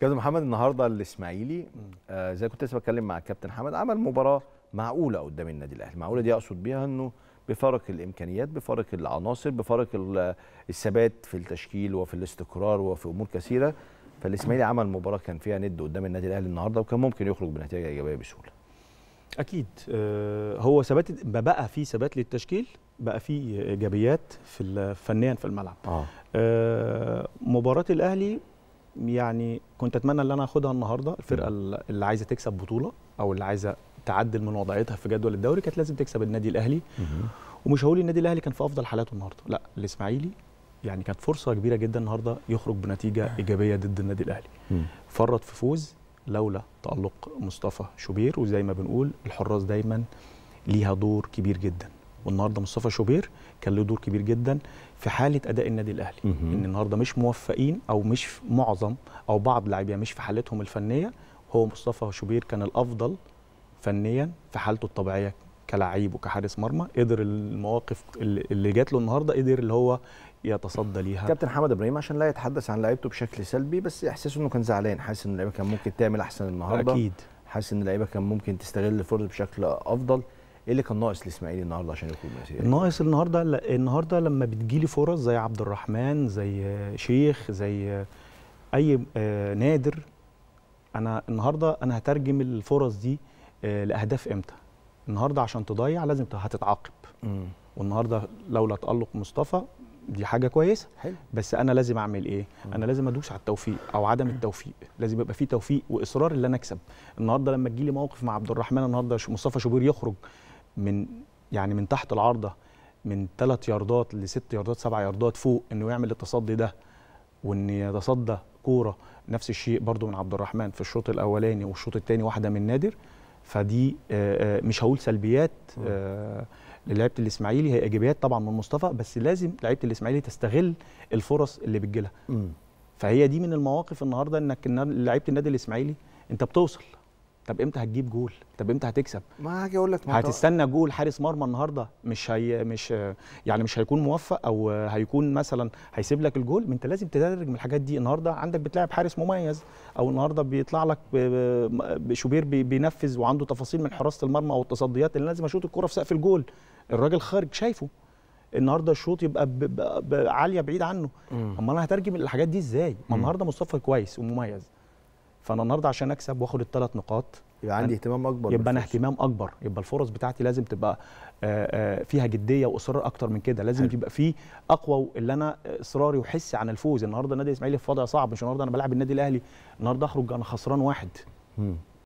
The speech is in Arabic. كابتن محمد، النهارده الاسماعيلي زي كنت لسه بتكلم مع الكابتن حمد، عمل مباراه معقوله قدام النادي الاهلي. معقوله دي اقصد بيها انه بفرق الامكانيات، بفرق العناصر، بفرق الثبات في التشكيل وفي الاستقرار وفي امور كثيره. فالاسماعيلي عمل مباراه كان فيها ند قدام النادي الاهلي النهارده، وكان ممكن يخرج بنتيجه ايجابيه بسهوله. اكيد هو ثبات، بقى في ثبات للتشكيل، بقى في ايجابيات في فنيا في الملعب. مباراه الاهلي يعني كنت اتمنى ان انا اخدها النهارده. الفرقه اللي عايزه تكسب بطوله او اللي عايزه تعدل من وضعيتها في جدول الدوري كانت لازم تكسب النادي الاهلي. ومش هقول النادي الاهلي كان في افضل حالاته النهارده، لا، الاسماعيلي يعني كانت فرصه كبيره جدا النهارده يخرج بنتيجه ايجابيه ضد النادي الاهلي. فرط في فوز لولا تألق مصطفى شوبير، وزي ما بنقول الحراس دايما ليها دور كبير جدا، والنهارده مصطفى شوبير كان له دور كبير جدا في حاله اداء النادي الاهلي. ان النهارده مش موفقين او مش معظم او بعض لاعبيه مش في حالتهم الفنيه، هو مصطفى شوبير كان الافضل فنيا في حالته الطبيعيه كلاعب وكحارس مرمى. قدر المواقف اللي جات له النهارده قدر اللي هو يتصدى ليها. كابتن حمد ابراهيم عشان لا يتحدث عن لعيبته بشكل سلبي، بس احساسه انه كان زعلان، حاسس ان اللعيبه كان ممكن تعمل احسن النهارده. اكيد حاسس ان اللعيبه كان ممكن تستغل الفرصه بشكل افضل. ايه اللي كان ناقص الاسماعيلي النهارده عشان يكون نتيجه؟ ناقص النهارده لما بتجيلي فرص زي عبد الرحمن، زي شيخ، زي اي نادر، انا النهارده انا هترجم الفرص دي لاهداف امتى؟ النهارده عشان تضيع لازم هتتعاقب. والنهارده لولا تألق مصطفى دي حاجه كويسه، حلو، بس انا لازم اعمل ايه؟ انا لازم ادوس على التوفيق او عدم التوفيق، لازم يبقى في توفيق واصرار ان انا اكسب. النهارده لما تجيلي موقف مع عبد الرحمن، النهارده مصطفى شوبير يخرج من تحت العارضه من 3 ياردات ل 6 ياردات 7 ياردات فوق، انه يعمل التصدي ده وان يتصدى كوره. نفس الشيء برده من عبد الرحمن في الشوط الاولاني والشوط الثاني واحده من نادر. فدي مش هقول سلبيات لعيبه الاسماعيلي، هي ايجابيات طبعا من مصطفى، بس لازم لعيبه الاسماعيلي تستغل الفرص اللي بتجيلها. فهي دي من المواقف النهارده انك لعيبه النادي الاسماعيلي انت بتوصل، طب امتى هتجيب جول؟ طب امتى هتكسب؟ ما هاجي اقول لك هتستنى جول. حارس مرمى النهارده مش هيكون موفق، او هيكون مثلا هيسيب لك الجول. ما انت لازم تدرج من الحاجات دي. النهارده عندك بتلاعب حارس مميز، او النهارده بيطلع لك شوبير بينفذ وعنده تفاصيل من حراسه المرمى او التصديات اللي لازم اشوط الكوره في سقف الجول. الراجل خارج شايفه، النهارده الشوط يبقى عاليه بعيد عنه. امال انا هترجم الحاجات دي ازاي؟ ما النهارده مصطفى كويس ومميز، فانا النهارده عشان اكسب واخد ال3 نقاط يبقى عندي اهتمام اكبر، يبقى انا اهتمام اكبر، يبقى الفرص بتاعتي لازم تبقى فيها جديه واصرار اكتر من كده. لازم يبقى في اقوى اللي انا اصراري وحسي عن الفوز. النهارده النادي الاسماعيلي في وضع صعب، مش النهارده انا بلعب النادي الاهلي النهارده اخرج انا خسران 1.